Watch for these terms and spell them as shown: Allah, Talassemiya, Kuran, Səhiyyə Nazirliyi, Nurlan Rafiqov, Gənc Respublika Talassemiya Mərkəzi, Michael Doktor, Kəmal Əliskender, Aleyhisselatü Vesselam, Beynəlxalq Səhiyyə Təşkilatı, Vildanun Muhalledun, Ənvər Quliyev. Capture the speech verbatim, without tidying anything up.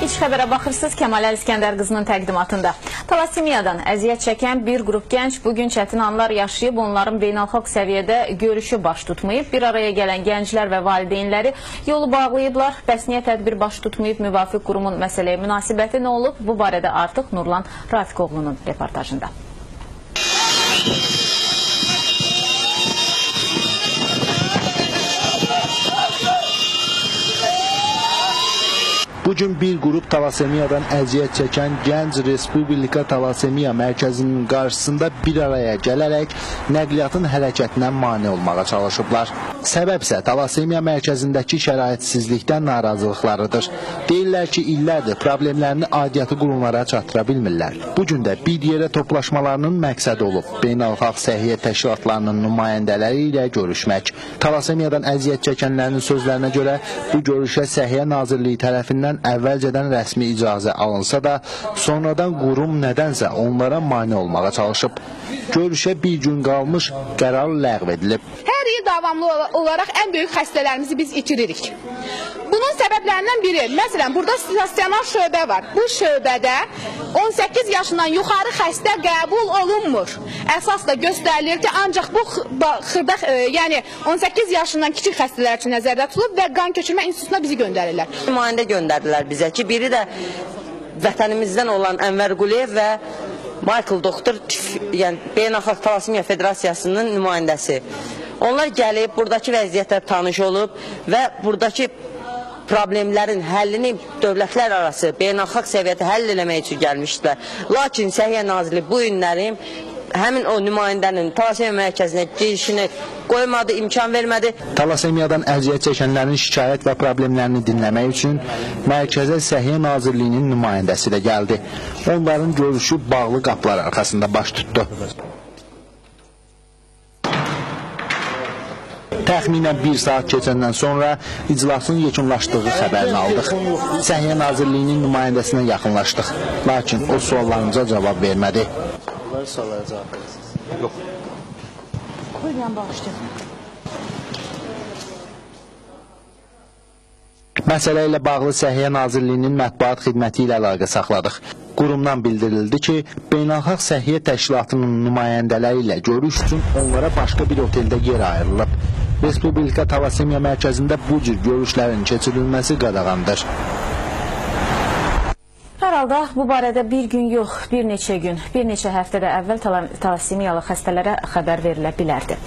İç xəbərə baxırsınız Kəmal Əliskender qızının təqdimatında. Talassemiyadan əziyyət çəkən bir qrup gənc bugün çətin anlar yaşayıb, onların beynəlxalq səviyyədə görüşü baş tutmayıb. Bir araya gələn gənclər və valideynləri yolu bağlayıblar. Bəs niyə tədbir baş tutmayıb, müvafiq qurumun məsələyə münasibəti nə olub? Bu barədə artıq Nurlan Rafiqovunun reportajında. Bugün bir grup Talasemiyadan əziyyət çəkən Gənc Respublika Talassemiya Mərkəzinin qarşısında bir araya gələrək nəqliyyatın hərəkətinə mane olmağa çalışıblar. Səbəb isə Talassemiya Mərkəzindəki şəraitsizlikdən narazılıqlarıdır. Deyirlər ki, illərdir problemlərini adiyyatı qurumlara çatdıra bilmirlər. Bugün də bir yerə toplaşmalarının məqsədi olub beynəlxalq səhiyyə təşkilatlarının nümayəndələri ilə görüşmək. Talassemiyadan əziyyət çəkənlərin sözlərinə görə bu görüşə Səhiyyə Nazirliyi tərəfindən əvvəlcədən rəsmi icazə alınsa da, sonradan qurum nədənsə onlara mane olmağa çalışıb. Görüşə bir gün qalmış qərar ləğv edilib. Hər il davamlı olaraq ən böyük xəstələrimizi biz itiririk. Bunun səbəblərindən biri, məsələn, burada stasionar şöbə var. Bu şöbədə on səkkiz yaşından yuxarı xəstə qəbul olunmur. Əsas da göstərilir ki, ancaq bu xırda, yəni on səkkiz yaşından kiçik xəstələr üçün nəzərdə tutulub və qan köçürmə institutuna bizi göndərirlər. Nümayəndə göndərdilər bizə ki, biri də vətənimizdən olan Ənvər Quliyev və Michael Doktor, yəni Beynəlxalq Səhiyyə Federasiyasının nümayəndəsi. Onlar gəlib, buradakı vəziyyətlər tanış olub və buradakı problemlərin həllini dövlətlər arası beynəlxalq səviyyədə həll eləmək üçün gəlmişdilər. Lakin Səhiyyə Nazirliyi bu günlərim həmin o nümayəndənin Talassemiya mərkəzinə girişini qoymadı, imkan vermədi. Talassemiyadan əziyyət çəkənlərin şikayət və problemlərini dinləmək üçün mərkəzə Səhiyyə Nazirliyinin nümayəndəsi də gəldi. Onların görüşü bağlı qapılar arxasında baş tutdu. Təxminən bir saat keçəndən sonra iclasın yekunlaşdığı xəbərini aldıq. Səhiyyə Nazirliyinin nümayəndəsinə yaxınlaşdıq. Lakin o suallarımıza cavab vermədi. Məsələ ilə bağlı Səhiyyə Nazirliyinin mətbuat xidməti ilə əlaqə saxladıq. Qurumdan bildirildi ki, Beynəlxalq Səhiyyə Təşkilatının nümayəndələri ilə görüş üçün onlara başqa bir oteldə yer ayrılıb. Respublika Talassemiya Mərkəzində bu cür görüşlərin keçirilməsi qadağandır. Hər halda bu barədə bir gün yox, bir neçə gün, bir neçə həftədə əvvəl talassemiyalı xəstələrə xəbər verilə bilərdi.